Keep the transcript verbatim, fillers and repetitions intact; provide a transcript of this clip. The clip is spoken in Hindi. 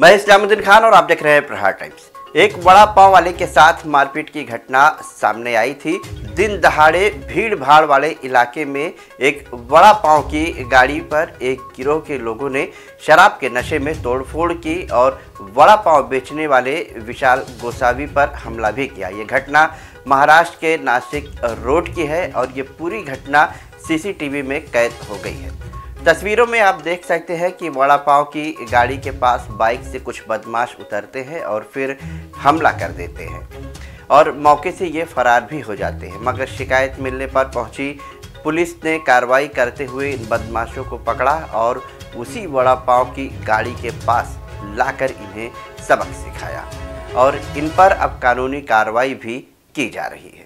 मैं इस्लामुद्दीन खान और आप देख रहे हैं प्रहार टाइम्स। एक बड़ा पाव वाले के साथ मारपीट की घटना सामने आई थी। दिन दहाड़े भीड़ भाड़ वाले इलाके में एक बड़ा पाव की गाड़ी पर एक गिरोह के लोगों ने शराब के नशे में तोड़फोड़ की और बड़ा पाव बेचने वाले विशाल गोसावी पर हमला भी किया। ये घटना महाराष्ट्र के नासिक रोड की है और ये पूरी घटना सीसीटीवी में कैद हो गई है। तस्वीरों में आप देख सकते हैं कि वड़ा पाव की गाड़ी के पास बाइक से कुछ बदमाश उतरते हैं और फिर हमला कर देते हैं और मौके से ये फरार भी हो जाते हैं। मगर शिकायत मिलने पर पहुंची पुलिस ने कार्रवाई करते हुए इन बदमाशों को पकड़ा और उसी वड़ा पाव की गाड़ी के पास लाकर इन्हें सबक सिखाया और इन पर अब कानूनी कार्रवाई भी की जा रही है।